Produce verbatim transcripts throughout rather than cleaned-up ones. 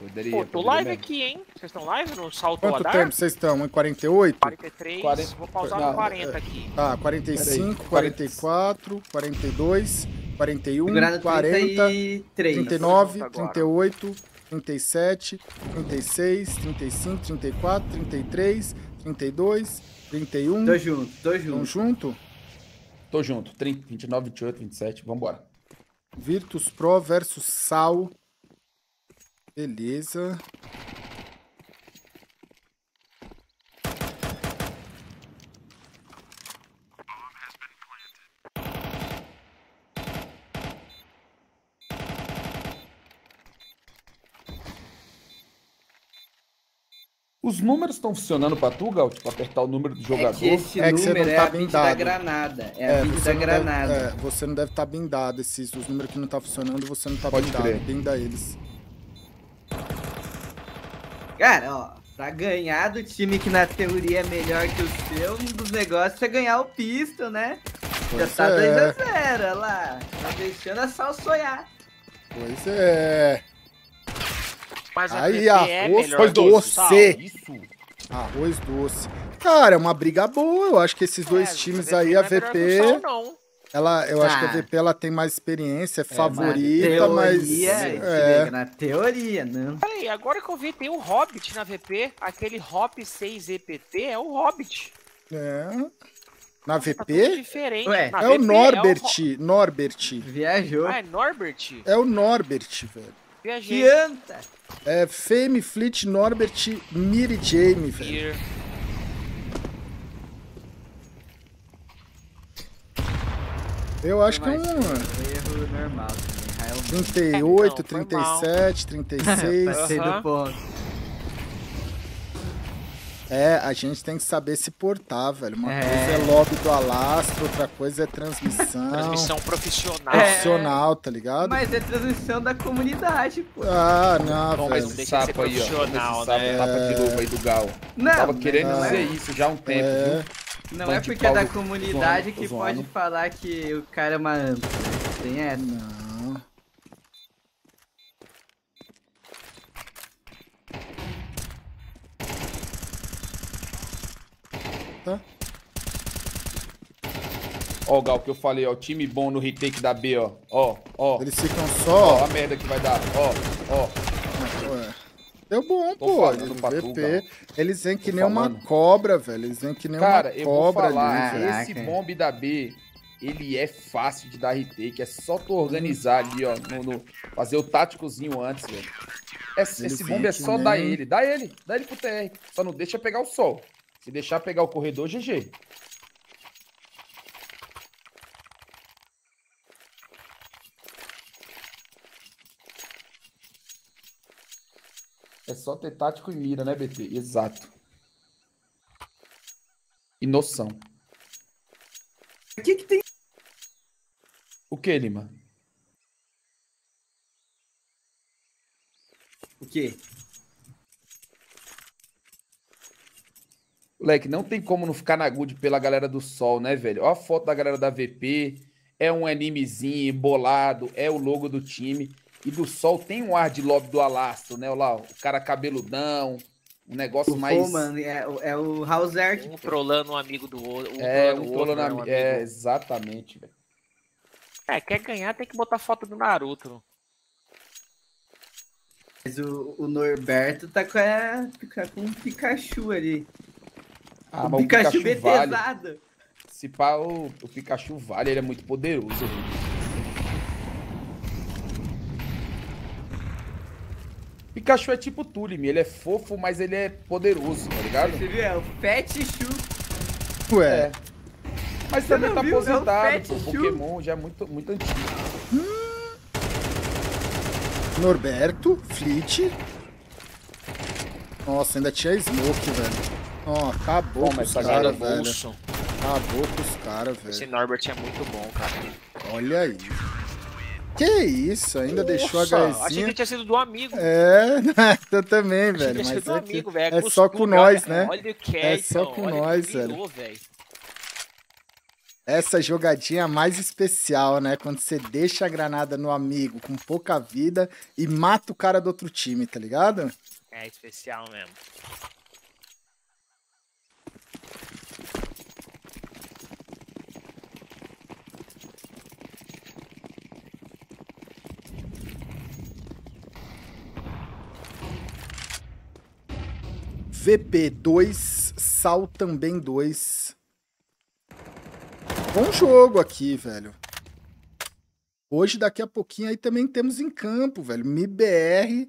Poderia, Pô, tô poderia live mesmo. aqui, hein? Vocês estão live no salto Quanto Adar? tempo vocês estão? quarenta e oito? quarenta e três, quarenta... vou pausar no quarenta aqui. Tá, quarenta e cinco, quarenta e quatro, quarenta e dois, quarenta e um, quarenta, trinta e nove, trinta e oito, trinta e sete, trinta e seis, trinta e cinco, trinta e quatro, trinta e três, trinta e dois, trinta e um. Tô junto, tô junto. Tão junto? Tô junto, trinta, vinte e nove, vinte e oito, vinte e sete, vambora. Virtus Pro versus Sal. Beleza. Os números estão funcionando pra tu, Gal? Tipo, apertar o número do jogador? É que esse é que número não é tá a bid da granada. É, é a bid da granada. Deve, é, você não deve estar tá bindado. Esses, os números que não tá funcionando, você não tá Pode bindado. Crer. Binda eles. Cara, ó, pra ganhar do time que na teoria é melhor que o seu, um dos negócios é ganhar o pisto, né? Pois Já tá é. dois a zero, olha lá. Tá deixando a Sal sonhar. Pois é. Mas aí, arroz é doce. Isso. Arroz doce. Cara, é uma briga boa. Eu acho que esses dois é, times aí, a V P... É não. Ela, eu ah. acho que a V P ela tem mais experiência, é favorita, teoria, mas... É. Na teoria, não. Peraí, agora que eu vi, tem o Hobbit na V P. Aquele Hop seis E P T é o Hobbit. É... Na Nossa, V P? Tá tudo diferente. Ué, na é, V P, o Norbert, é o Norbert. Viajou. Ah, é Norbert? É o Norbert, velho. Viajei. Anta. É Fame, Fleet, Norbert, Miri, Jamie, velho. Here. Eu acho que é um... erro normal também. trinta e oito, é, não, trinta e sete, trinta e seis... Passei do ponto. É, a gente tem que saber se portar, velho. Uma é. coisa é lobby do Alastro, outra coisa é transmissão. Transmissão profissional. Profissional, é. tá ligado? Mas é transmissão da comunidade, pô. Ah, não, Bom, velho. Mas não sapo ser aí, ó. Não, né? Tapa de luva aí do Gal. Não, Tava não, querendo não, dizer é. isso já há um tempo, é. viu? Não Bom, é porque é da comunidade que pode falar que o cara é uma anta. Tem é? Não. Tá. Ó, Gal, que eu falei, ó. Time bom no retake da B, ó. Ó, ó. Eles ficam só. Ó, a merda que vai dar. Ó, ó. Ué. Deu bom, Tô pô. Eles, V P, eles vêm que Tô nem falando. uma cobra, velho. Eles vêm que nem Cara, uma eu cobra vou falar, ali, Esse velho. bomb da B, ele é fácil de dar retake. É só tu organizar ali, ó. No, no, fazer o táticozinho antes, velho. Esse, esse bomb é só nem... dar ele. Dá ele. Dá ele pro T R. Só não deixa pegar o sol. Se deixar pegar o corredor, G G. É só ter tático e mira, né, B T? Exato. E noção. O que que tem? O que, Lima? O quê? Moleque, não tem como não ficar na good pela galera do Sol, né, velho? Olha a foto da galera da V P. É um animezinho bolado. É o logo do time. E do Sol tem um ar de lobby do Alastro, né? Olha lá, o cara cabeludão, um negócio mais... Pô, mano, é, é o House Art. Um trollando um amigo do outro. Um é, um trollando am... um amigo. É, exatamente, velho. É, quer ganhar tem que botar foto do Naruto. Mas o, o Norberto tá com, a, com um Pikachu ali. Ah, o, mas Pikachu o Pikachu betezado. Vale. Se pá, o, o Pikachu vale, ele é muito poderoso, velho. Pikachu é tipo Tulime, ele é fofo, mas ele é poderoso, tá ligado? Você viu? É o Pet Chu. Ué. Mas você também tá viu? aposentado, é o pô. Pokémon já é muito, muito antigo. Hum. Norberto, Fleet. Nossa, ainda tinha Smoke, velho. Ó, oh, acabou Toma, com os caras, velho. Bolso. Acabou com os caras, velho. Esse Norbert é muito bom, cara. Olha aí. Que isso, ainda Nossa, deixou a gaizinha. Achei que tinha sido do amigo. É, eu também, velho. Mas sido do é, amigo, velho. é só com nós, né? Olha o que é, É só com nós, velho. Essa jogadinha mais especial, né? Quando você deixa a granada no amigo com pouca vida e mata o cara do outro time, tá ligado? É especial mesmo. V P dois, Sal também dois. Bom jogo aqui, velho. Hoje, daqui a pouquinho, aí também temos em campo, velho. M I B R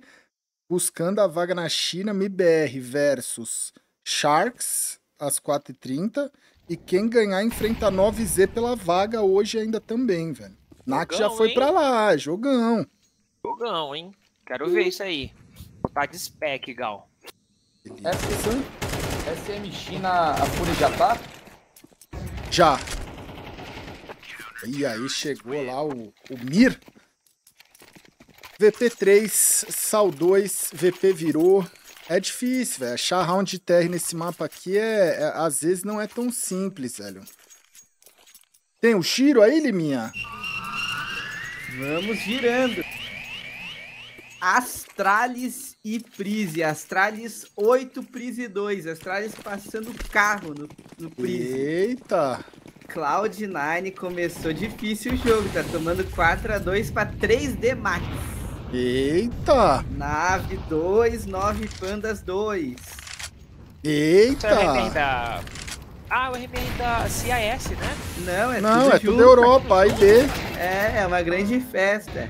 buscando a vaga na China. M I B R versus Sharks, às quatro e trinta. E quem ganhar enfrenta a nove Z pela vaga hoje ainda também, velho. Nak já foi, hein? Pra lá, jogão. Jogão, hein? Quero e... ver isso aí. Botar de spec, Gal. S M, S M China, a Fúria já tá? Já. E aí chegou lá o, o Mir. V P três, Sal dois, V P virou. É difícil, velho. Achar round de T R nesse mapa aqui é, é, às vezes não é tão simples, velho. Tem o Shiro aí, Liminha? Vamos girando. Astralis e Prize. Astralis oito, Prize dois. Astralis passando carro no, no Prize. Eita! Cloud nine começou difícil o jogo. Tá tomando quatro a dois pra três D Max. Eita! Nave dois, nove Pandas dois. Eita! Eita. Ah, o R M R da C I S, né? Não, é Não, tudo é tudo Europa, aí B. É, é uma grande festa.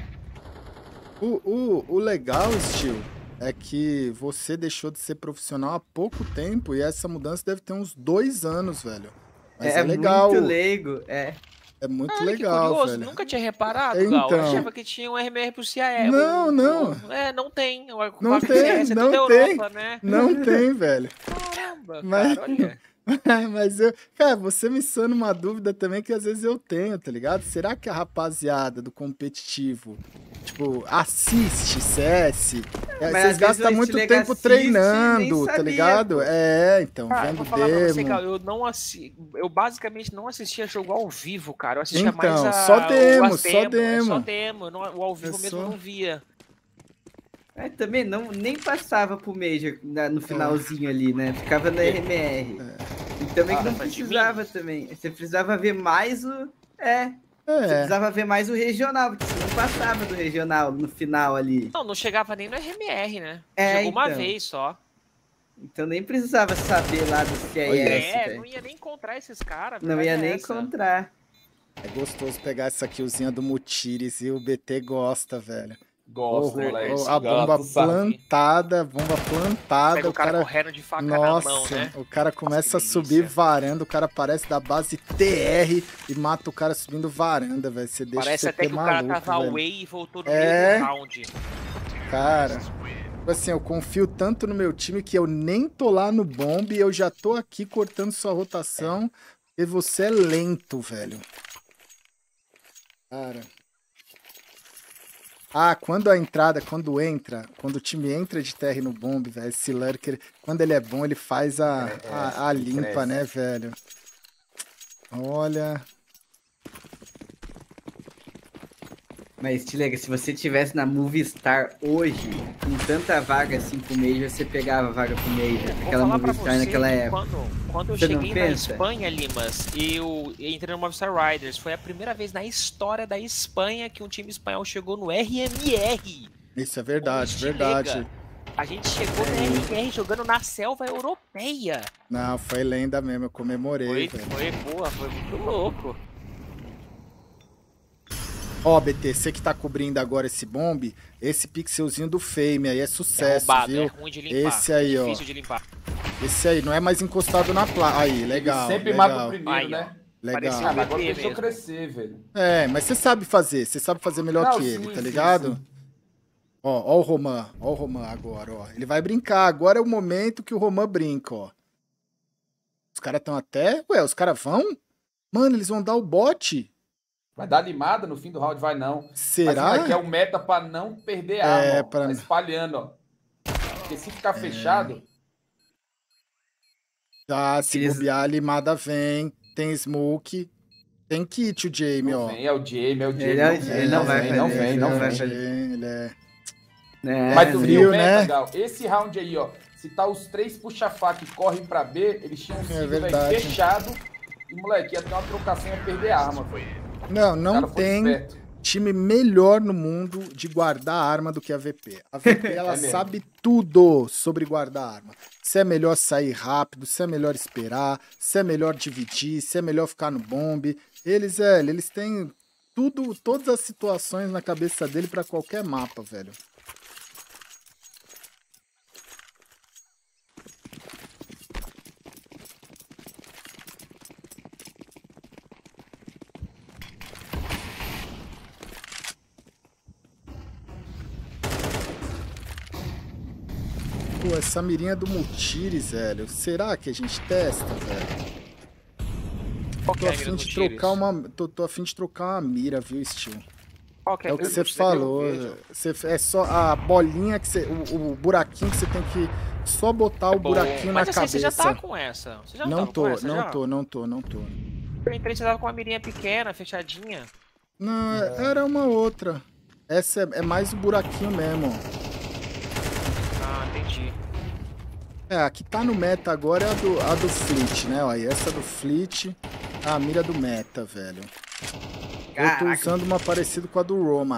O, o, o legal, Steel, é que você deixou de ser profissional há pouco tempo e essa mudança deve ter uns dois anos, velho. Mas é, é legal. Muito leigo, é. É muito ah, legal, que curioso, velho. Nunca tinha reparado, então... Gal. Eu achava que tinha um R M R pro C I E. Não, o... não. É, não tem. O... Não o tem, C I S, não é tem. Europa, né? Não tem, velho. Caramba, mas... cara, olha. Mas eu... Cara, você me sana uma dúvida também que às vezes eu tenho, tá ligado? Será que a rapaziada do competitivo, tipo, assiste C S? É, vocês gastam muito tempo treinando, tá ligado? É, então, cara, vendo eu vou falar demo. Pra você, cara, eu, não assi... eu basicamente não assistia jogo ao vivo, cara. Eu assistia então, mais a... só demo, só demo. Só demo, o ao vivo eu mesmo só... não via. É, também não, nem passava pro Major na, no finalzinho ali, né? Ficava na R M R. É. E também ah, que não precisava também. Você precisava ver mais o... É. é. Você precisava ver mais o regional, porque você não passava do regional no final ali. Não, não chegava nem no R M R, né? É, Chegou então. uma vez só. Então nem precisava saber lá do que é esse. É, não ia nem encontrar esses caras. Não ia nem essa. encontrar. É gostoso pegar essa killzinha do Mutiris e o B T gosta, velho. Gosto, oh, oh, a bomba Gato, plantada, bomba plantada. Pega o cara, cara correndo de faca Nossa, na mão, né? O cara começa Nossa, a subir varanda, o cara aparece da base T R e mata o cara subindo varanda, velho. Você deixa Parece até que maluco, o cara tava velho. away e voltou no é... meio do round. Cara, assim, eu confio tanto no meu time que eu nem tô lá no bomb e eu já tô aqui cortando sua rotação é. e você é lento, velho. Cara... Ah, quando a entrada, quando entra, quando o time entra de T R no bomb, velho, esse lurker, quando ele é bom, ele faz a, é, é, a, a limpa, cresce. né, velho? Olha... Mas, Tilega, se você tivesse na Movistar hoje, com tanta vaga assim pro Major, você pegava a vaga pro Major, aquela Movistar naquela época. Quando, quando eu cheguei na Espanha, Limas, e eu entrei no Movistar Riders, foi a primeira vez na história da Espanha que um time espanhol chegou no R M R. Isso é verdade, verdade. A gente chegou no R M R jogando na selva europeia. Não, foi lenda mesmo, eu comemorei. Foi, foi boa, foi muito louco. Ó, oh, B T, você que tá cobrindo agora esse bombe, esse pixelzinho do Fame aí é sucesso, é roubado, viu? É ruim de limpar, esse aí, é difícil ó. de limpar. Esse aí, não é mais encostado na placa. Aí, legal, Ele sempre legal. mata o primeiro, aí, né? Legal. Ah, agora deixou crescer, velho. É, mas você sabe fazer, você sabe fazer melhor não, que sim, ele, tá sim, ligado? Sim. Ó, ó o Roman, ó o Roman agora, ó. Ele vai brincar, agora é o momento que o Roman brinca, ó. Os caras tão até... Ué, os caras vão? Mano, eles vão dar o bote. Vai dar limada no fim do round, vai não. Será? Mas aqui é o meta pra não perder a arma, é, ó, pra... tá espalhando, ó. Porque se ficar é... fechado... Tá, se bobear, a limada vem, tem smoke, Tem kit o Jamie, ó. Vem, é o Jamie, é o Jamie. Ele, é, ele, ele não vem, vem, não vem, não vem. Ele, vem, ele é... é... Mas tu viu, né? Legal. Esse round aí, ó. Se tá os três puxa-faca e correm pra B, eles tinham sido é fechado. E, moleque, ia ter uma trocação e perder a arma, foi. Não, não tem esperto. Time melhor no mundo de guardar arma do que a V P. A V P, ela é sabe tudo sobre guardar arma. Se é melhor sair rápido, se é melhor esperar, se é melhor dividir, se é melhor ficar no bombe. Eles, é, eles têm tudo, todas as situações na cabeça dele pra qualquer mapa, velho. Pô, essa mirinha do Mutiris, velho. Será que a gente testa, velho? Qual que tô é a fim de trocar uma, tô, tô a fim de trocar uma mira, viu, Steel? Que é, é o que você falou. Cê, é só a bolinha que você... O, o buraquinho que você tem que só botar é o buraquinho mas, na assim, cabeça. Mas você já tá com essa? Você já não tô, com essa, não já? tô, não tô, não tô. Eu entrei, você tava com uma mirinha pequena, fechadinha. Não, é. Era uma outra. Essa é, é mais o buraquinho mesmo, ó. É, a que tá no meta agora é a do, a do Fleet, né? Olha, essa do Fleet, a mira do meta, velho. Caraca. Eu tô usando uma parecida com a do Roman.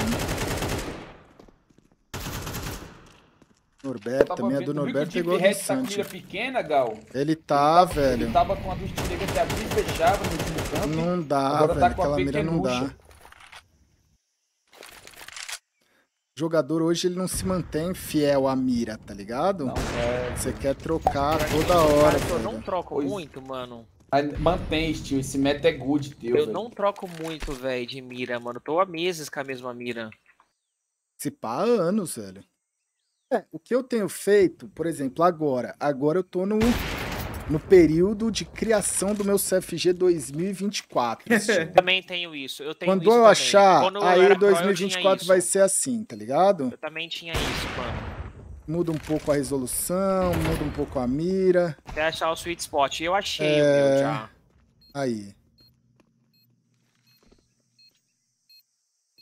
Norbert também, a do Norbert pegou bastante. Ele tá com a mira pequena, Gal? Ele tá, ele tava, velho. Ele tava com a do Steven que abria e fechava no último campo. Não dá, agora velho, tá aquela mira não dá. O jogador hoje ele não se mantém fiel à mira, tá ligado? Não, é... Você quer trocar toda hora, cara. Eu não troco pois... muito, mano. Mantém, tio. Esse meta é good, teu. Eu velho. não troco muito, velho, de mira, mano. Tô há meses com a mesma mira. Se pá, há anos, velho. É, o que eu tenho feito, por exemplo, agora. Agora eu tô no... No período de criação do meu C F G dois mil e vinte e quatro. Tipo. Também tenho isso. Eu tenho Quando isso eu também. achar, Quando eu aí dois mil e vinte e quatro vai ser assim, tá ligado? Eu também tinha isso, mano. Muda um pouco a resolução, muda um pouco a mira. Até achar o sweet spot. Eu achei é... o meu já. Aí.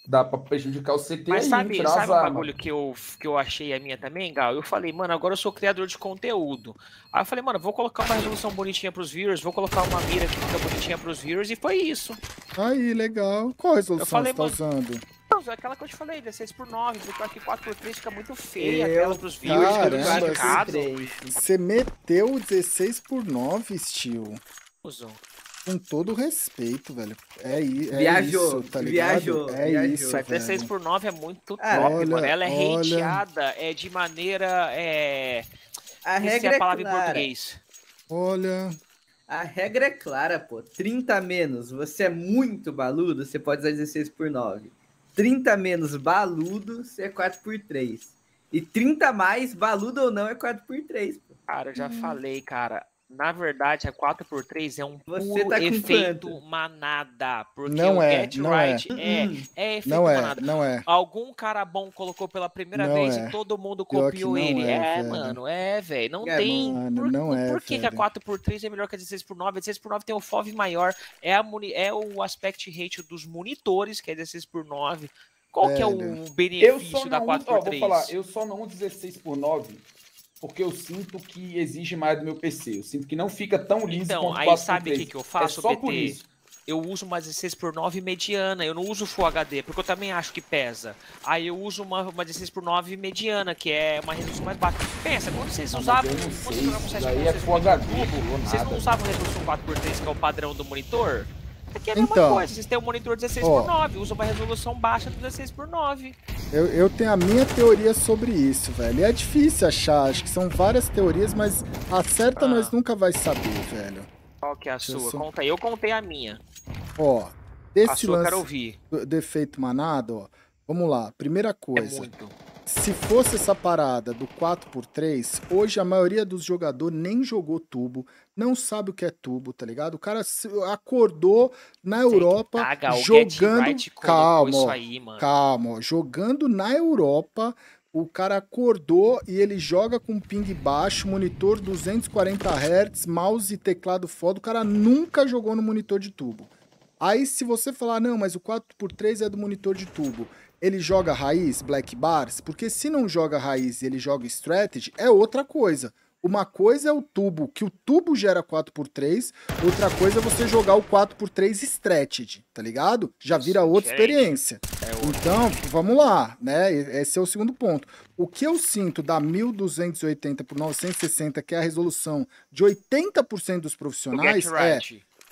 Dá pra prejudicar o C T. Mas sabe, aí, sabe o bagulho que eu, que eu achei a minha também, Gal? Eu falei, mano, agora eu sou criador de conteúdo. Aí eu falei, mano, vou colocar uma resolução bonitinha pros viewers, vou colocar uma mira que fica bonitinha pros viewers, e foi isso. Aí, legal. Qual resolução eu falei, você tá usando? Não, aquela que eu te falei, dezesseis por nove, porque quatro por três fica muito feia, eu... aquela pros viewers, caramba, que é você meteu dezesseis por nove, Steel. Usou. Com todo respeito, velho. É, é viajou, isso, tá ligado? Viajou, é viajou. Isso, velho. dezesseis por nove é muito top, olha, mano. Ela é olha... hateada, é de maneira... É... A regra é a palavra é clara. Em português. Olha... A regra é clara, pô. trinta menos, você é muito baludo, você pode usar dezesseis por nove. trinta menos baludo, você é quatro por três. E trinta mais, baludo ou não, é quatro por três, pô. Cara, eu já hum. falei, cara. Na verdade, a quatro por três é um Você puro tá efeito quanto? manada. Porque não o é, GetRight é. É, hum. é efeito não manada. É, não é. Algum cara bom colocou pela primeira não vez é. e todo mundo copiou ele. É, é mano, é, velho. Não é, tem... Mano, por não é, por que, que a quatro por três é melhor que a dezesseis por nove? A dezesseis por nove tem o F O V maior. É, a muni... é o aspect ratio dos monitores, que é dezesseis por nove. Qual é, que é o benefício da quatro por três? Ó, vou falar, eu só não dezesseis por nove... Porque eu sinto que exige mais do meu P C. Eu sinto que não fica tão liso então, quanto o Então, aí sabe o que, que eu faço, é só P T? Por isso. Eu uso uma dezesseis por nove mediana, eu não uso Full H D, porque eu também acho que pesa. Aí eu uso uma, uma dezesseis por nove mediana, que é uma resolução mais baixa. Pensa, quando vocês usavam... Vocês não usavam resolução quatro por três, que é o padrão do monitor? Aqui é a mesma então, coisa, vocês têm um monitor dezesseis por nove, usa uma resolução baixa do dezesseis por nove. Eu, eu tenho a minha teoria sobre isso, velho. E é difícil achar, acho que são várias teorias, mas a certa ah. nós nunca vai saber, velho. Qual que é a sua? Eu sou... Conta aí, eu contei a minha. Ó, desse a sua lance eu quero ouvir. Do, do efeito manado, ó, vamos lá, primeira coisa. É muito. Se fosse essa parada do quatro por três, hoje a maioria dos jogadores nem jogou tubo, não sabe o que é tubo, tá ligado? O cara acordou na Sei Europa que taga, jogando... Right calma, isso aí, mano. calma, jogando na Europa, o cara acordou e ele joga com ping baixo, monitor duzentos e quarenta hertz, mouse e teclado foda, o cara nunca jogou no monitor de tubo. Aí se você falar, não, mas o quatro por três é do monitor de tubo, ele joga raiz, black bars? Porque se não joga raiz e ele joga strategy, é outra coisa. Uma coisa é o tubo, que o tubo gera quatro por três, outra coisa é você jogar o quatro por três strategy, tá ligado? Já vira outra experiência. Então, vamos lá, né? Esse é o segundo ponto. O que eu sinto da mil duzentos e oitenta por novecentos e sessenta, que é a resolução de oitenta por cento dos profissionais, é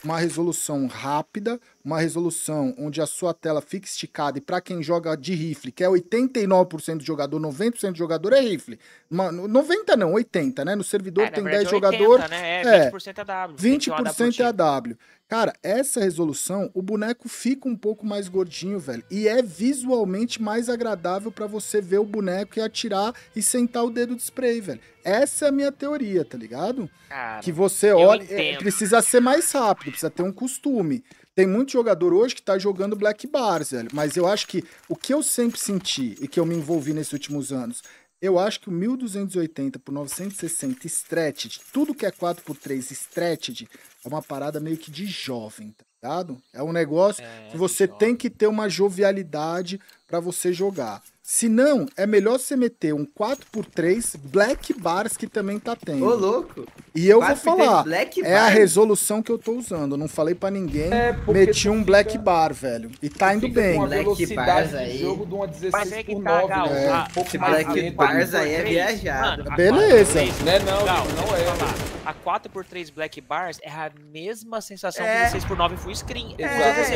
uma resolução rápida, uma resolução onde a sua tela fica esticada, e para quem joga de rifle, que é oitenta e nove por cento do jogador, noventa por cento do jogador é rifle. Uma, noventa não, oitenta, né? No servidor é, tem dez é jogadores. Né? É, vinte por cento é A W. vinte por cento é A W. Cara, essa resolução, o boneco fica um pouco mais gordinho, velho. E é visualmente mais agradável pra você ver o boneco e atirar e sentar o dedo de spray, velho. Essa é a minha teoria, tá ligado? Cara, que você olha... É, precisa ser mais rápido, precisa ter um costume. Tem muito jogador hoje que tá jogando black bars, velho. Mas eu acho que o que eu sempre senti e que eu me envolvi nesses últimos anos... Eu acho que o mil duzentos e oitenta por novecentos e sessenta stretched, tudo que é quatro por três stretched, é uma parada meio que de jovem, tá ligado? É um negócio é, que você tem que ter uma jovialidade pra você jogar. Se não, é melhor você meter um quatro por três black bars que também tá tendo. Ô, louco! E eu vou falar, é a resolução que eu tô usando. Eu não falei pra ninguém, é meti um black fica... bar, velho. E tá indo bem. Com uma black bars aí. Jogo de uma dezesseis por nove, né? Esse black bars aí é viajado. Mano, beleza. quatro por três, né? Não, não, não é. Falar. A quatro por três black bars é a mesma sensação é. que dezesseis por nove full screen. É.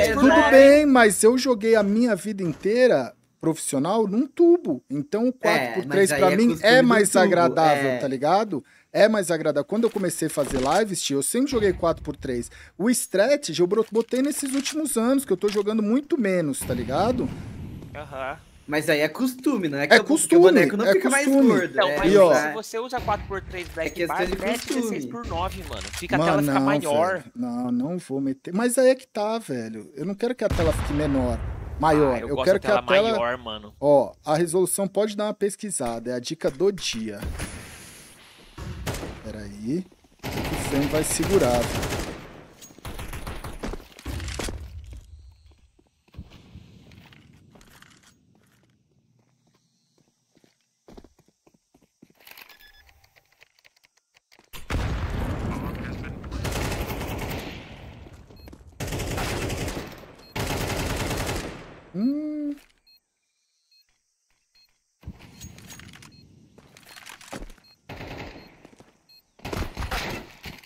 É. Tudo nove. Bem, mas eu joguei a minha vida inteira... profissional num tubo. Então o quatro por três pra mim é mais agradável, tá ligado? É mais agradável. Quando eu comecei a fazer lives, tio, eu sempre joguei quatro por três. O stretch eu botei nesses últimos anos, que eu tô jogando muito menos, tá ligado? Aham. Mas aí é costume, não é? Que é costume, o boneco não é fica costume. mais gordo. Então, é, mas ó, se você usa quatro por três black bar, mete dezesseis por nove, mano. Fica mano, a tela não, fica maior. Velho. Não, não vou meter. Mas aí é que tá, velho. Eu não quero que a tela fique menor. Maior, ah, eu, eu quero que a tela... maior, mano. Ó, a resolução pode dar uma pesquisada, é a dica do dia. Peraí, o Fame vai segurar.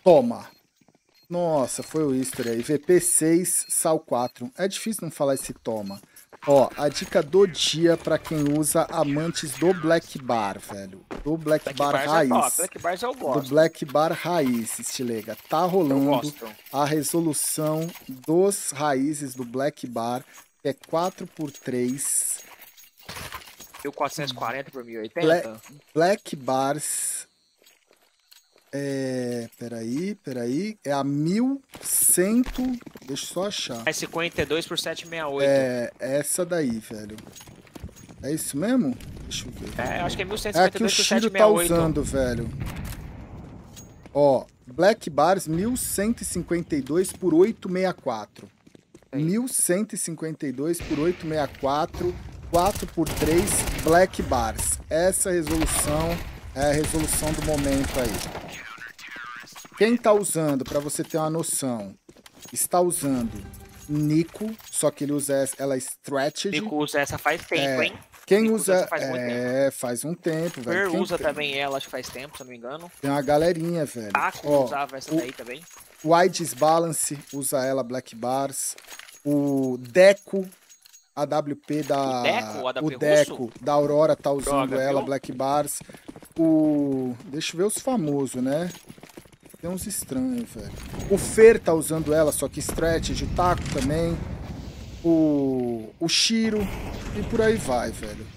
Toma. Nossa, foi o easter aí. V P seis, Sal quatro. É difícil não falar esse toma. Ó, a dica do dia pra quem usa amantes do black bar, velho. Do black, black bar raiz. É black bar eu gosto. Do black bar raiz, estilega. Tá rolando a resolução dos raízes do black bar, que é quatro por três. mil quatrocentos e quarenta por mil e oitenta. Black, black bars... É, peraí, peraí, é a mil e cem, deixa eu só achar. É cinquenta e dois por setecentos e sessenta e oito. É, essa daí, velho. É isso mesmo? Deixa eu ver. É, acho que é mil cento e cinquenta e dois por setecentos e sessenta e oito. É a que o Shiro tá usando, velho. Ó, black bars mil cento e cinquenta e dois por oitocentos e sessenta e quatro. É. mil cento e cinquenta e dois por oitocentos e sessenta e quatro, quatro por três black bars. Essa resolução... é a resolução do momento aí. Quem tá usando, pra você ter uma noção, está usando NiKo, só que ele usa essa, ela é strategy. NiKo usa essa faz tempo, é, hein? Quem NiKo usa, usa faz é, muito tempo. faz um tempo, velho. Fer quem usa tem? também ela, acho que faz tempo, se não me engano. Tem uma galerinha, velho. Taco Ó, usava essa o, daí também. O Wides Balance usa ela, black bars. O Deco... A AWP da... O Deco, AWP o Deco da Aurora tá usando Droga, ela, viu? Black Bars. O... Deixa eu ver os famosos, né? Tem uns estranhos, velho. O Fer tá usando ela, só que Stretch, o Taco também. O... O Shiro. E por aí vai, velho.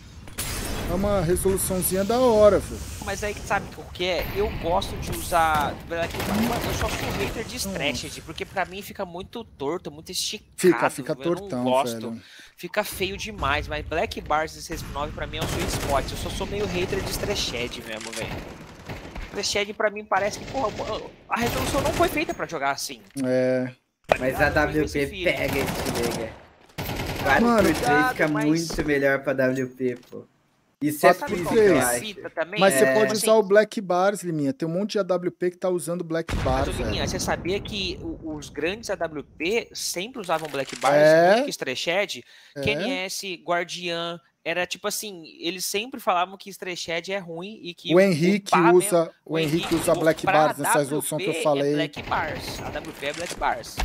É uma resoluçãozinha da hora, velho. Mas aí que sabe o que é? Eu gosto de usar black bar, eu só sou hater de strategy, porque pra mim fica muito torto, muito esticado. Fica, fica tortão, eu não gosto. Velho. Fica feio demais, mas black bars dezesseis por nove pra mim é um sweet spot. Eu só sou meio hater de strategy mesmo, velho. Strategy pra mim parece que, porra, a resolução não foi feita pra jogar assim. É... Mas a W P pega esse nega. quatro por três fica mas... muito melhor pra W P, pô. Isso é físico, eu acho. Mas é... você pode usar o Black Bars, Liminha. Tem um monte de A W P que tá usando Black Bars. Mas, Liminha, você sabia que os grandes A W P sempre usavam Black Bars? É. Stretched, é. Q N S, GuardiaN. Era tipo assim, eles sempre falavam que Stretched é ruim e que... O Henrique o usa mesmo, o Henrique usa Black Bars nessa resolução que eu falei. É Black Bars. A AWP é Black Bars.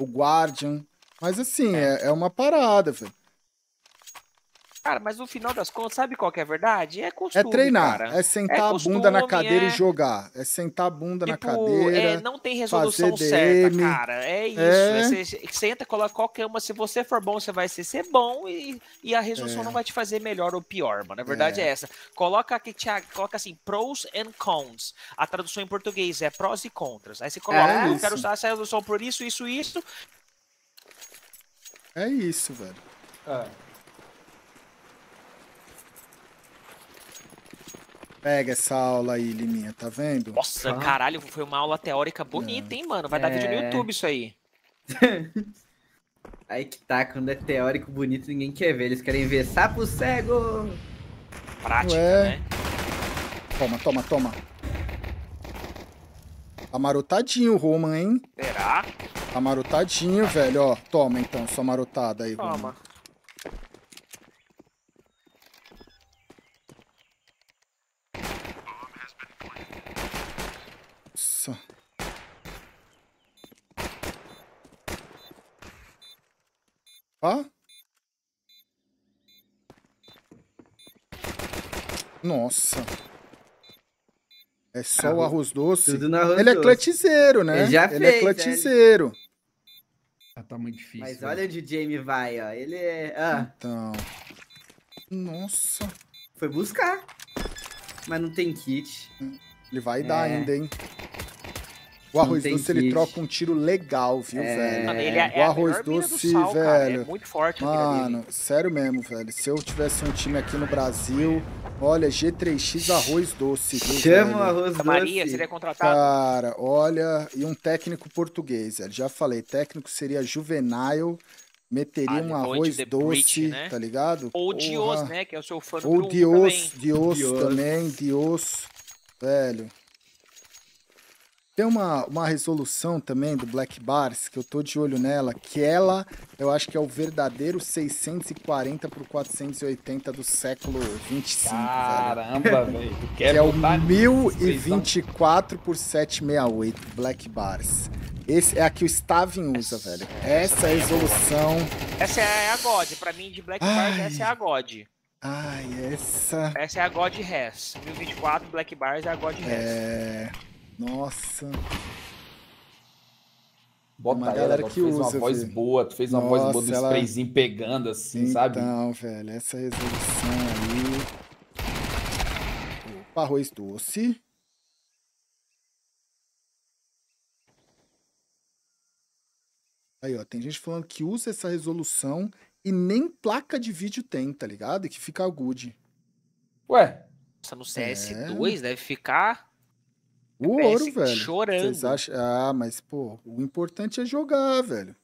O Guardian. Mas assim, é, é, é uma parada, velho. Cara, mas no final das contas, sabe qual que é a verdade? É costume, É treinar, cara. é sentar é a costume, bunda na cadeira é... e jogar. É sentar a bunda tipo, na cadeira, é, não tem resolução certa, cara. É isso, é... É, você senta, coloca qualquer uma. Se você for bom, você vai ser, ser bom e, e a resolução é. não vai te fazer melhor ou pior, mano. A verdade é, é essa. Coloca aqui, Thiago, coloca assim, pros and cons. A tradução em português é prós e contras. Aí você coloca, é ah, eu quero usar essa resolução por isso, isso, isso. É isso, velho. Ah. Pega essa aula aí, Liminha, tá vendo? Nossa, ah. caralho, foi uma aula teórica bonita, é. hein, mano? Vai dar é... vídeo no YouTube isso aí. Aí que tá, quando é teórico bonito, ninguém quer ver. Eles querem ver sapo cego. Prática, Ué. né? Toma, toma, toma. Tá marotadinho o Roman, hein? Será? Tá marotadinho, velho, ó. Toma, então, sua marotada aí, Roman. Toma. Ó. Nossa. É só arroz. o arroz doce. Tudo no arroz Ele doce. é clutchzeiro, né? Ele, já Ele fez, é clutchzeiro. Ah, tá muito difícil. Mas olha onde o Jamie vai, ó. Ele é... Ah. Então... Nossa. Foi buscar. Mas não tem kit. Ele vai é. dar ainda, hein? O arroz doce, kit. ele troca um tiro legal, viu, é... velho? Mano, ele é o arroz doce, do sal, velho. Cara, é muito forte. Mano, sério mesmo, velho. Se eu tivesse um time aqui no Brasil, olha, G três X arroz doce. Viu, Chama velho? o arroz doce. Maria seria contratado. Cara, olha, e um técnico português, velho. Já falei, técnico seria Juvenile, meteria ah, um arroz doce, bridge, né? tá ligado? Ou Dios, né? Que é o seu fã do Ou Dios, também. Dios, Dios também, Dios, velho. Tem uma, uma resolução também do Black Bars, que eu tô de olho nela, que ela, eu acho que é o verdadeiro seiscentos e quarenta por quatrocentos e oitenta do século vinte e cinco. Caramba, velho. Que é o mil e vinte e quatro por setecentos e sessenta e oito Black Bars. Esse é a que o Steven usa, velho. Essa resolução... Essa é a God, pra mim de Black Bars essa é a God. Ai, essa... Essa é a God Res. mil e vinte e quatro Black Bars é a God Res. É... Nossa. Bota uma galera que usa. Tu fez uma voz boa, tu fez uma voz boa do sprayzinho pegando assim, sabe? Então, velho, essa resolução aí. Opa, arroz doce. Aí, ó, tem gente falando que usa essa resolução e nem placa de vídeo tem, tá ligado? E que fica good. Ué? No C S dois deve ficar... O ouro, velho. Chorando. Vocês acham? Ah, mas, pô, o importante é jogar, velho.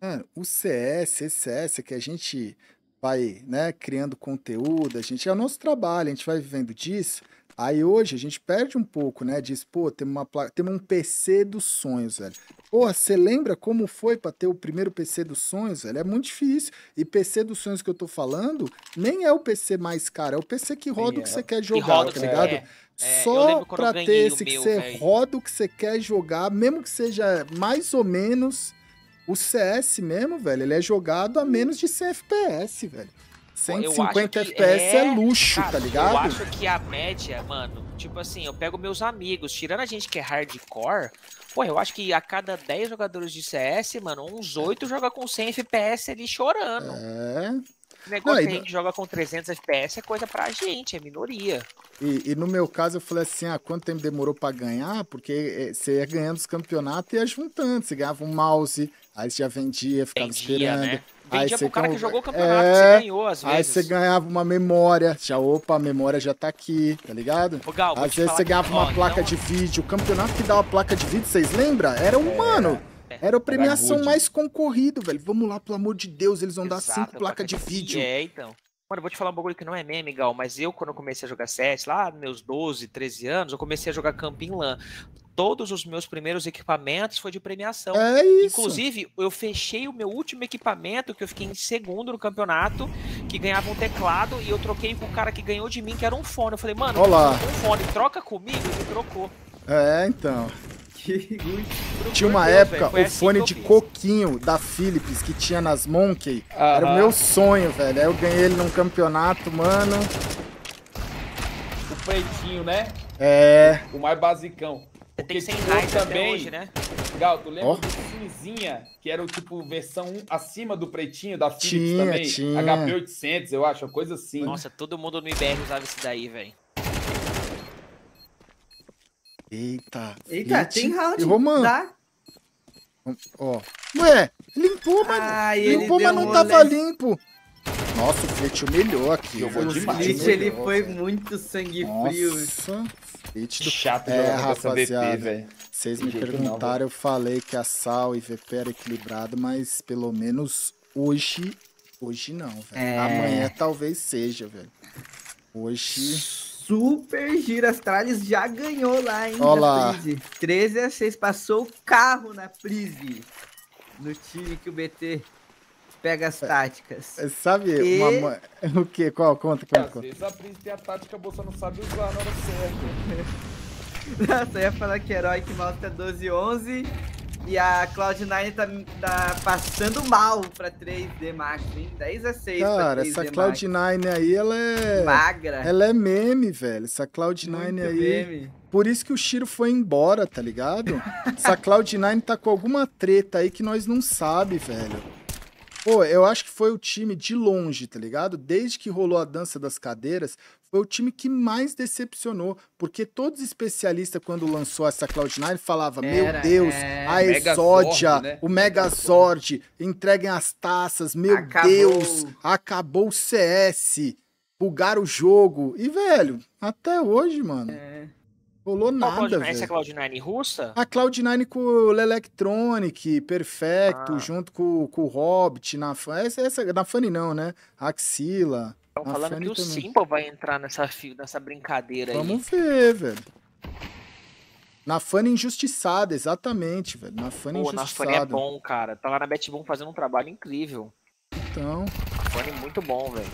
Mano, o C S, esse C S é que a gente vai, né, criando conteúdo, a gente é o nosso trabalho, a gente vai vivendo disso. Aí hoje a gente perde um pouco, né? Diz, pô, temos uma placa, temos um P C dos sonhos, velho. Porra, você lembra como foi pra ter o primeiro P C dos sonhos, velho? É muito difícil. E P C dos sonhos que eu tô falando, nem é o P C mais caro, é o P C que roda é. o que você quer jogar, que tá ligado? É. É, Só pra ter esse que você roda o que você quer jogar, mesmo que seja mais ou menos o C S mesmo, velho, ele é jogado a menos de cem F P S, velho. cento e cinquenta F P S é... é luxo, cara, tá ligado? Eu acho que a média, mano, tipo assim, eu pego meus amigos, tirando a gente que é hardcore, pô, eu acho que a cada dez jogadores de C S, mano, uns oito joga com cem F P S ali chorando. É... O negócio que a gente joga com trezentos F P S é coisa pra gente, é minoria. E, e no meu caso eu falei assim, ah, quanto tempo demorou pra ganhar? Porque você ia ganhando os campeonatos e ia juntando, você ganhava um mouse, aí você já vendia, ficava vendia, esperando. Né? Vendia pro cara com... que jogou o campeonato, é... que você ganhou às vezes. Aí você ganhava uma memória, já, opa, a memória já tá aqui, tá ligado? Ô, Gal, às vezes você ganhava que... uma oh, placa então... de vídeo, o campeonato que dava placa de vídeo, vocês lembram? Era um mano. Era a premiação mais concorrida, velho. Vamos lá, pelo amor de Deus, eles vão Exato, dar cinco placas de vídeo. É, então. Mano, eu vou te falar um bagulho que não é meme, Gal, mas eu, quando eu comecei a jogar C S, lá nos meus doze, treze anos, eu comecei a jogar camping LAN. Todos os meus primeiros equipamentos foi de premiação. É isso. Inclusive, eu fechei o meu último equipamento, que eu fiquei em segundo no campeonato, que ganhava um teclado, e eu troquei pro cara que ganhou de mim, que era um fone. Eu falei, mano, Olá. um fone, troca comigo, e ele trocou. É, então... Tinha uma época, o fone de coquinho da Philips que tinha nas Monkey, uh-huh. era o meu sonho, velho. Aí eu ganhei ele num campeonato, mano. O feitinho, né? É. O mais basicão. Porque tem cem reais também hoje, né? Gal, tu lembra oh. do cinzinha, que era o tipo versão um, acima do pretinho da Philips tinha, também? Tinha. H P oitocentos, eu acho, uma coisa assim. Nossa, todo mundo no I B R usava isso daí, velho. Eita, Eita, fit. tem round. Eu vou, mano. Tá? Ó. Ué, limpou, mano. Ai, limpou, mas não tava leve. limpo. Nossa, o Flit humilhou aqui. Eu vou o demais. O Flit, ele melhor, foi velho. muito sangue Nossa. frio. Nossa, Flit do... Chato é, rapaziada, velho. Vocês me perguntaram, não, eu falei que a Sal e V P era equilibrado, mas pelo menos hoje... Hoje não, velho. É. Amanhã talvez seja, velho. Hoje... Super giro, Astralis já ganhou lá, hein, na Prize. treze a seis, passou o carro na Prize. No time que o B T pega as táticas. É, sabe e... uma... o que? Qual? Conta, conta, Às conta. Vezes a Prize tem a tática, você não sabe usar na hora certa. Nossa, eu ia falar que herói que mal tá doze a onze. E a Cloud nine tá, tá passando mal pra três D Max, hein? dez a seis. Cara, essa Cloud nine aí, ela é... magra. Ela é meme, velho. Essa Cloud nine Muito aí... meme. Por isso que o Shiro foi embora, tá ligado? Essa Cloud nine tá com alguma treta aí que nós não sabe, velho. Pô, eu acho que foi o time de longe, tá ligado? Desde que rolou a dança das cadeiras, foi o time que mais decepcionou. Porque todos os especialistas, quando lançou essa Cloud nine, falavam, Era, meu Deus, é... a Exódia, né? o Megazord, entreguem as taças, meu acabou. Deus, acabou o C S, bugaram o jogo. E, velho, até hoje, mano... É... Rolou nada, velho. Essa é a Cloud nine russa? A Cloud nine com o Electronic, Perfecto, ah. junto com, com o Hobbit, na, essa, essa, na Funny não, né? Axila. Estão falando Funny que o s one mple vai entrar nessa, nessa brincadeira Vamos aí. Vamos ver, velho. Na Funny injustiçada, exatamente, velho. Na Funny Pô, injustiçada. Na Funny é bom, cara. Tá lá na BetBoom fazendo um trabalho incrível. Então. A Funny é muito bom, velho.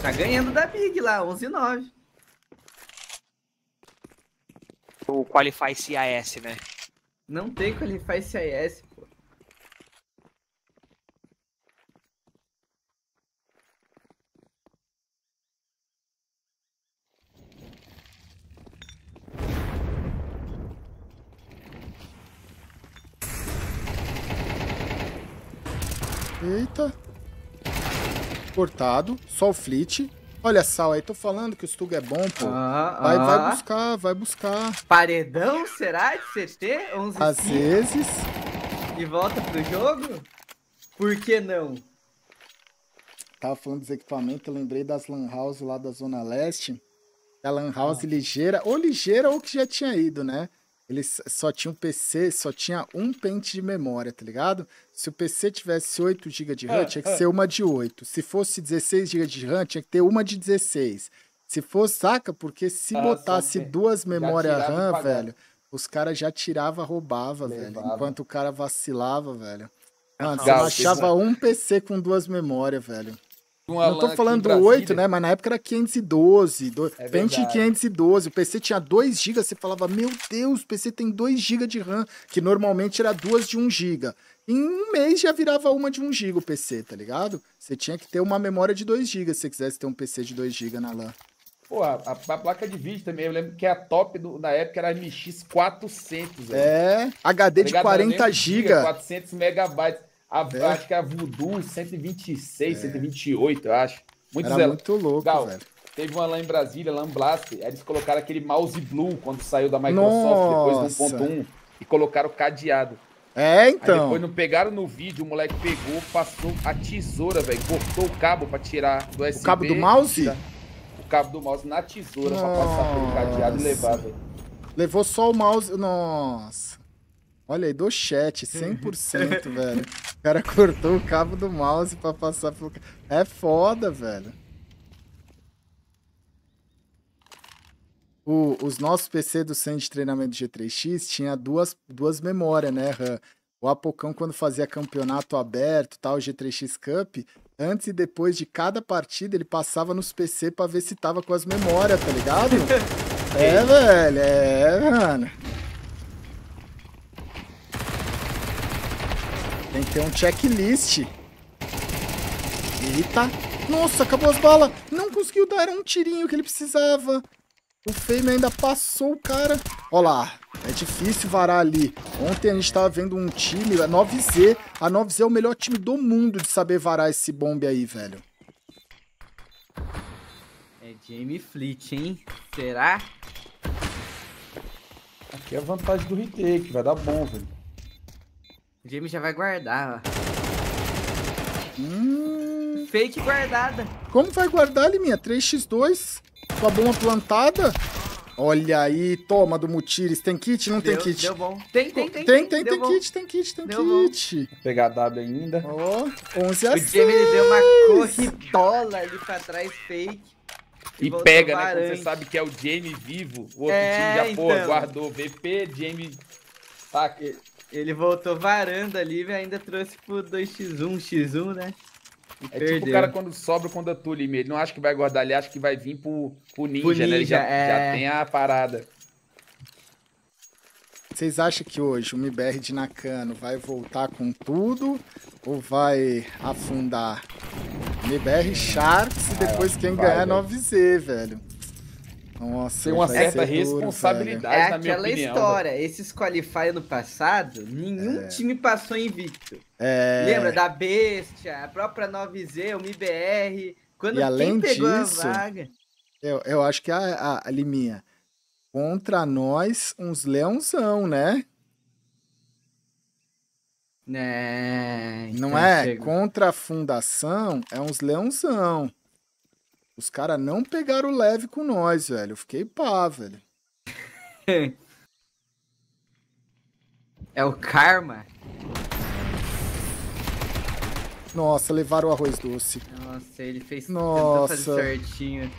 Tá ganhando da Big lá, onze a nove. O Qualify C I S, né? Não tem Qualify C I S, pô. Eita. Cortado. Só o Flit. Olha, Sal, aí tô falando que o Stug é bom, pô. Ah, vai, ah. vai buscar, vai buscar. Paredão, será? De C T? onze Às cinco. Vezes. E volta pro jogo? Por que não? Tava falando dos equipamentos, eu lembrei das Lan House lá da Zona Leste. A Lan House ah. ligeira, ou ligeira ou que já tinha ido, né? Eles só tinham um P C, só tinha um pente de memória, tá ligado? Se o P C tivesse oito gigas de RAM, ah, tinha que ah. ser uma de oito. Se fosse dezesseis gigas de RAM, tinha que ter uma de dezesseis. Se fosse, saca? Porque se ah, botasse sim. duas memórias RAM, velho, os caras já tirava, roubava, Levava. velho. Enquanto o cara vacilava, velho. Mano, você achava um P C com duas memórias, velho. Uma Não tô falando oito, né? Mas na época era quinhentos e doze. Do... É Pente quinhentos e doze. O P C tinha dois gigas. Você falava, meu Deus, o P C tem dois gigas de RAM. Que normalmente era duas de um giga. Em um mês já virava uma de um giga o P C, tá ligado? Você tinha que ter uma memória de dois gigas se você quisesse ter um P C de dois gigas na LAN. Pô, a, a, a placa de vídeo também. Eu lembro que a top do, na época era a M X quatrocentos. É, H D tá de quarenta gigas. quatrocentos megabytes. A, é. Acho que a Voodoo, cento e vinte e seis, é. cento e vinte e oito, eu acho. Muito Era zero. muito louco, Gal, velho. Teve uma lá em Brasília, lá em Blast, eles colocaram aquele mouse blue quando saiu da Microsoft, Nossa. depois do um ponto um, e colocaram o cadeado. É, então. Aí depois não pegaram no vídeo, o moleque pegou, passou a tesoura, velho. Cortou o cabo pra tirar do S B. O cabo do mouse? Tira... O cabo do mouse na tesoura. Nossa. Pra passar pelo cadeado e levar, velho. Levou só o mouse... Nossa. Olha aí, do chat, cem por cento, velho. O cara cortou o cabo do mouse pra passar pelo... É foda, velho. O, os nossos P C do centro de treinamento do G três X tinha duas, duas memórias, né, Ram? O Apocão, quando fazia campeonato aberto, tal, G três X Cup, antes e depois de cada partida, ele passava nos P C pra ver se tava com as memórias, tá ligado? É, velho, é, mano. Tem que ter um checklist. Eita. Nossa, acabou as balas. Não conseguiu dar um tirinho que ele precisava. O Fame ainda passou o cara. Olha lá, é difícil varar ali. Ontem a gente estava vendo um time, a nove Z. A nove Z é o melhor time do mundo de saber varar esse bombe aí, velho. É Jamie Fleet, hein? Será? Aqui é a vantagem do retake, vai dar bom, velho. O Jamie já vai guardar, ó. Hum... Fake guardada. Como vai guardar, Liminha? três por dois... Com a bomba plantada. Olha aí, toma do Mutiris. Tem kit? Não deu, tem kit. Deu bom. Tem, tem, tem. Tem, tem, tem, tem kit, tem kit, tem deu kit. Bom. Vou pegar a W ainda. Ó, oh, onze a seis. O Jamie deu uma corridola ali pra trás, fake. E, e pega, né? Quando você sabe que é o Jamie vivo, o outro é, time já, então, pô, guardou V P, Jamie... Tá, que... Ele voltou varanda ali e ainda trouxe pro dois por um, um por um, né? E é perdeu. Tipo o cara quando sobra, quando atua ali, ele não acha que vai guardar, ele acha que vai vir pro, pro, ninja, pro ninja, né? Ele já, é... já tem a parada. Vocês acham que hoje o M I B R de Nakano vai voltar com tudo ou vai afundar? M I B R Sharks e depois quem vai, ganhar é nove Z, velho. Nossa, tem uma certa responsabilidade, velho. É na minha opinião. É aquela história, velho. Esses qualifiers no passado, nenhum é. time passou invicto. É. Lembra da Bestia, a própria nove Z, o M I B R, quando e além pegou disso, a vaga. Eu, eu acho que a, a, a Liminha, contra nós, uns leãozão, né? É, então Não é? Chego. Contra a fundação, é uns leãozão. Os caras não pegaram leve com nós, velho. Eu fiquei pá, velho. É o karma. Nossa, levaram o arroz doce. Nossa, ele fez Nossa. tanta fazer certinho.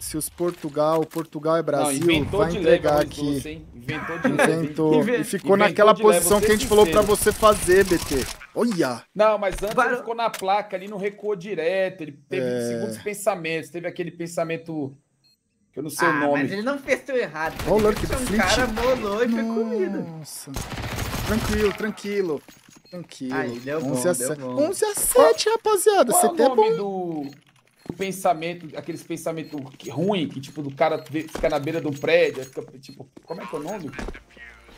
Se os Portugal, Portugal é Brasil, não, vai entregar aqui. Doce, inventou de inventou. Leve. Inve... E ficou inventou naquela posição que a gente sincero. falou pra você fazer, B T. Olha! Não, mas antes Bar... ele ficou na placa, ele não recuou direto, ele teve é... segundos pensamentos, teve aquele pensamento que eu não sei ah, o nome. Mas ele não fez tão errado. Olha que um cara molou e foi comida. Nossa. Tranquilo, tranquilo. Tranquilo. Aí, deu bom, onze a sete, rapaziada. Você até é bom. Do... O pensamento, aqueles pensamentos ruins que, tipo, do cara fica na beira do prédio, fica, tipo, como é que é o nome?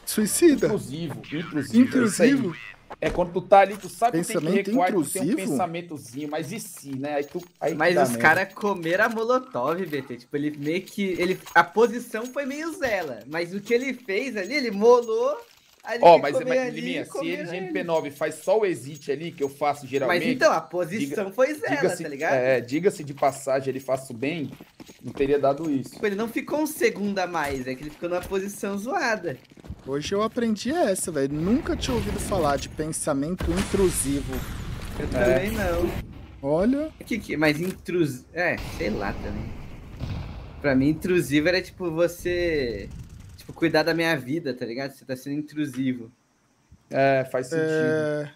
Suicida. Intrusivo. Intrusivo. Intrusivo. É, é quando tu tá ali, tu sabe pensamento que tem que recuar, tu tem um pensamentozinho, mas e se, né? Aí tu, aí mas os caras comeram a molotov, B T. Tipo, ele meio que... Ele, a posição foi meio zela, mas o que ele fez ali, ele molou... Ó, oh, mas, mas Liminha, se ele de M P nove faz só o exit ali, que eu faço geralmente... Mas então, a posição diga, foi zela, tá ligado? É, diga-se de passagem, ele faço bem, não teria dado isso. Ele não ficou um segundo a mais, é que ele ficou numa posição zoada. Hoje eu aprendi essa, velho. Nunca tinha ouvido falar de pensamento intrusivo. Eu também é. não. Olha... Que, que, mas intrusivo... É, sei lá também. Pra mim, intrusivo era tipo você... cuidar da minha vida, tá ligado? Você tá sendo intrusivo. É, faz sentido. É...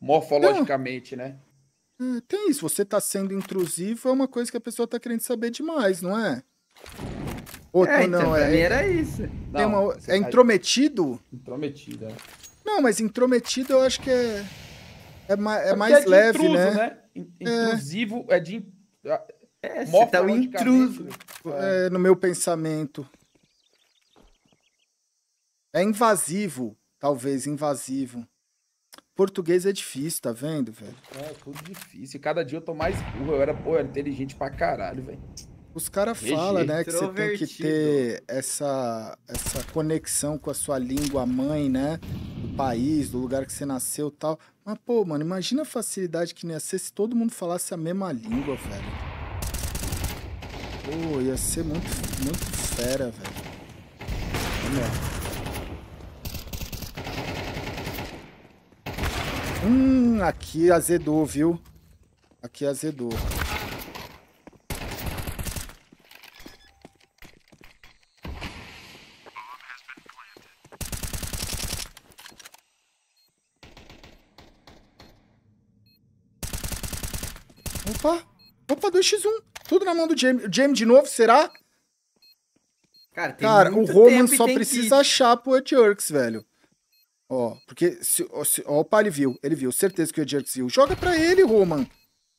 Morfologicamente, não. né? É, tem isso, você tá sendo intrusivo é uma coisa que a pessoa tá querendo saber demais, não é? Outro é, então, não, é... era isso. Não, uma... É intrometido? Intrometido, é. Não, mas intrometido eu acho que é... É, ma... é mais é leve, intruso, né? né? Intrusivo é, é de... É, você tá um intruso. É. É, no meu pensamento. É invasivo, talvez, invasivo. Português é difícil, tá vendo, velho? É, tudo difícil. Cada dia eu tô mais burro. Eu era, pô, eu era inteligente pra caralho, velho. Os caras falam, né, que você tem que ter essa, essa conexão com a sua língua mãe, né? país, do lugar que você nasceu e tal. Mas, pô, mano, imagina a facilidade que não ia ser se todo mundo falasse a mesma língua, velho. Pô, ia ser muito, muito fera, velho. Vamos lá. Hum, aqui azedou, viu? Aqui azedou. Opa, opa, dois contra um. Tudo na mão do Jamie. O Jamie de novo, será? Cara, tem Cara muito o Roman só precisa que... achar pro Edjerks, velho. Ó, porque... Se, ó, se, ó, opa, ele viu. Ele viu. Certeza que o Edjerks viu. Joga pra ele, Roman.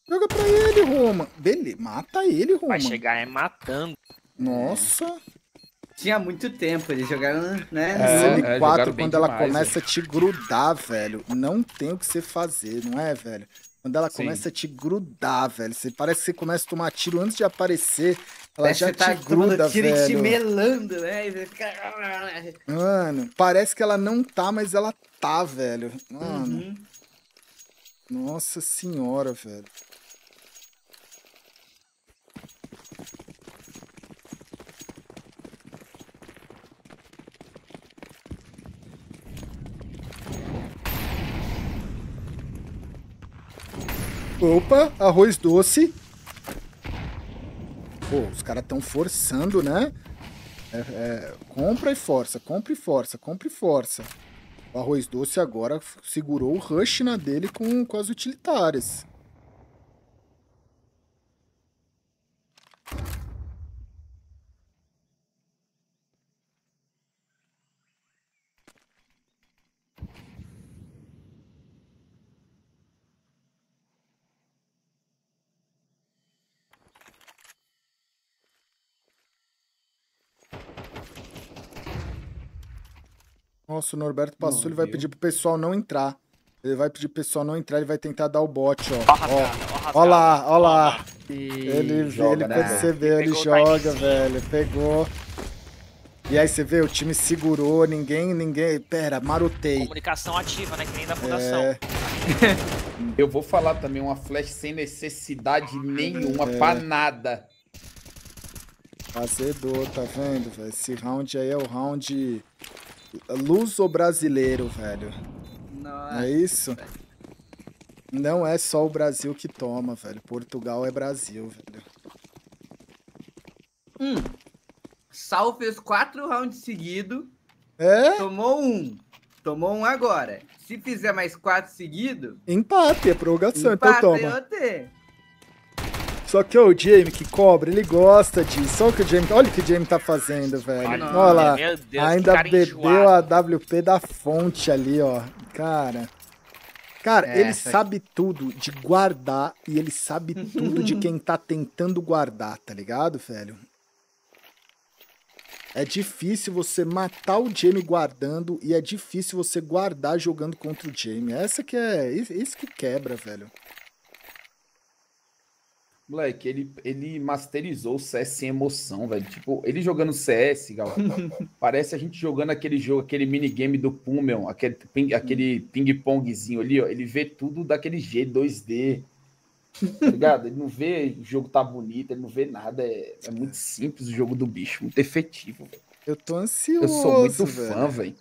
Joga pra ele, Roman. Beleza. Mata ele, Roman. Vai chegar é matando. Nossa. Tinha muito tempo. Eles jogaram, né? É, é, L quatro, quando ela demais, começa é. a te grudar, velho. Não tem o que você fazer, não é, velho? Quando ela começa Sim. a te grudar, velho. Você parece que você começa a tomar tiro antes de aparecer. Ela parece já que tá te gruda, tiro velho. Te melando, né? Mano, parece que ela não tá, mas ela tá, velho. Mano. Uhum. Nossa senhora, velho. Opa, arroz doce. Pô, os caras estão forçando, né? É, é, compra e força, compra e força, compra e força. O arroz doce agora segurou o rush na dele com, com as utilitárias. Nossa, o Norberto passou, Meu ele vai Deus. pedir pro pessoal não entrar. Ele vai pedir pro pessoal não entrar, ele vai tentar dar o bot, ó. Ó, ó, ó lá, ó lá. Ele joga, ele né, percebeu, ele, ele joga, velho. Pegou. E aí você vê, o time segurou, ninguém, ninguém... Pera, marotei. Comunicação ativa, né? Que nem da fundação. É. Eu vou falar também, uma flash sem necessidade nenhuma, é. pra nada. Azedou, tá vendo, velho? Esse round aí é o round... Luso brasileiro, velho. Nossa. É isso? Não é só o Brasil que toma, velho. Portugal é Brasil, velho. Hum. Sal fez quatro rounds seguidos. É? Tomou um. Tomou um agora. Se fizer mais quatro seguidos... Empate, é prorrogação, então toma. Empate. Só que ó, o Jamie que cobra, ele gosta disso. Só que o Jamie, olha o que o Jamie tá fazendo, velho. Olha, olha lá, meu Deus, ainda bebeu a W P da fonte ali, ó. Cara, cara, é, ele foi... sabe tudo de guardar e ele sabe tudo de quem tá tentando guardar, tá ligado, velho? É difícil você matar o Jamie guardando e é difícil você guardar jogando contra o Jamie. Essa que é, isso que quebra, velho. Moleque, ele, ele masterizou o C S sem emoção, velho. Tipo, ele jogando C S, galera, parece a gente jogando aquele jogo, aquele minigame do Pummel, aquele, ping, aquele ping-pongzinho ali, ó. Ele vê tudo daquele jeito, dois D, tá ligado? Ele não vê o jogo tá bonito, ele não vê nada. É, é muito simples o jogo do bicho, muito efetivo, velho. Eu tô ansioso, Eu sou muito velho. fã, velho.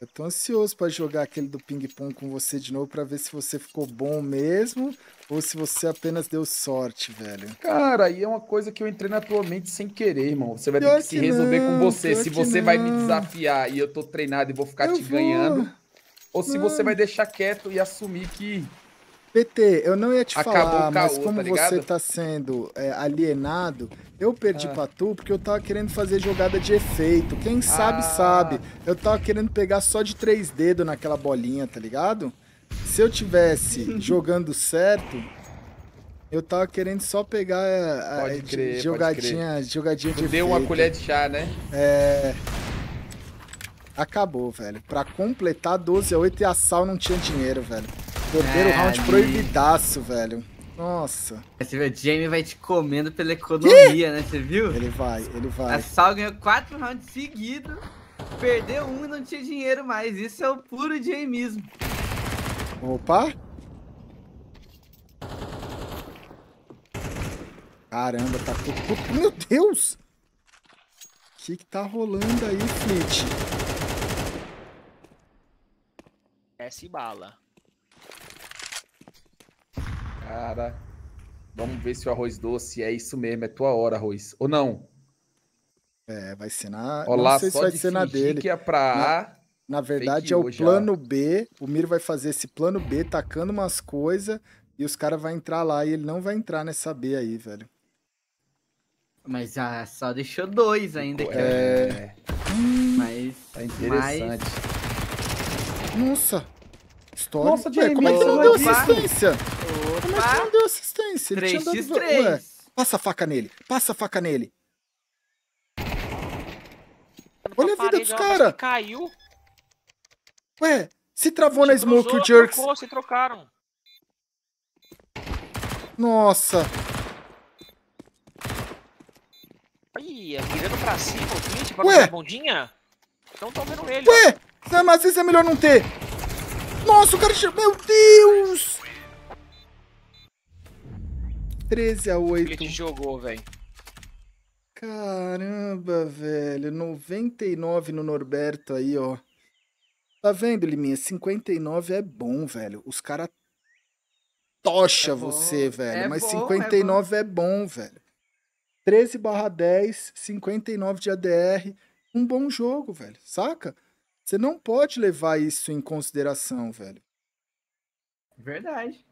Eu tô ansioso pra jogar aquele do ping-pong com você de novo, pra ver se você ficou bom mesmo, ou se você apenas deu sorte, velho. Cara, aí é uma coisa que eu entrei na tua mente sem querer, irmão. Você vai pior ter que, que se resolver não, com você. Se você vai me desafiar e eu tô treinado e vou ficar eu te vou. ganhando, ou se não. você vai deixar quieto e assumir que... P T, eu não ia te Acabou falar, o caô, mas como tá você tá sendo é, alienado, eu perdi ah. pra tu porque eu tava querendo fazer jogada de efeito. Quem sabe, ah. sabe. Eu tava querendo pegar só de três dedos naquela bolinha, tá ligado? Se eu tivesse jogando certo, eu tava querendo só pegar a, a crer, jogadinha, jogadinha de efeito. Deu uma colher de chá, né? É... Acabou, velho. Pra completar doze a oito e a Sal não tinha dinheiro, velho. Perderam o round proibidaço, velho. Nossa. Você viu, o Jamie vai te comendo pela economia, que? né? Você viu? Ele vai, ele vai. A Sal ganhou quatro rounds seguidos. Perdeu um e não tinha dinheiro mais. Isso é o puro Jaimismo. Opa! Caramba, tá tudo... Meu Deus! O que que tá rolando aí, Flit? Desce bala. Cara, vamos ver se o arroz doce é isso mesmo. É tua hora, arroz. Ou não? É, vai ser na... Olá, não sei se vai ser na dele. Que é pra na, na verdade, é o plano já. B. O Miro vai fazer esse plano B, tacando umas coisas, e os caras vão entrar lá, e ele não vai entrar nessa B aí, velho. Mas ah, só deixou dois ainda. Aqui. É... Hum, mas... Tá interessante. Mas... Nossa! História. Nossa, Jamie, como é que não deu assistência? Opa. Como é que não deu assistência? Ele tinha dado... Ué, passa a faca nele, passa a faca nele. Olha a vida dos caras. Caiu. Ué, se travou na smoke o Jerks. Trocou, se trocaram. Nossa. Aí, virando pra cima, o Flit, pra fazer a bondinha. Então tô vendo ele. Ué, mas às vezes é melhor não ter. Nossa, o cara... Meu Deus. treze a oito. O Flit jogou, velho. Caramba, velho, noventa e nove no Norberto aí, ó. Tá vendo, Liminha? cinquenta e nove é bom, velho. Os caras tocha é você, velho. É mas bom, cinquenta e nove é bom, é bom velho. treze barra dez, cinquenta e nove de A D R. Um bom jogo, velho. Saca? Você não pode levar isso em consideração, velho. Verdade.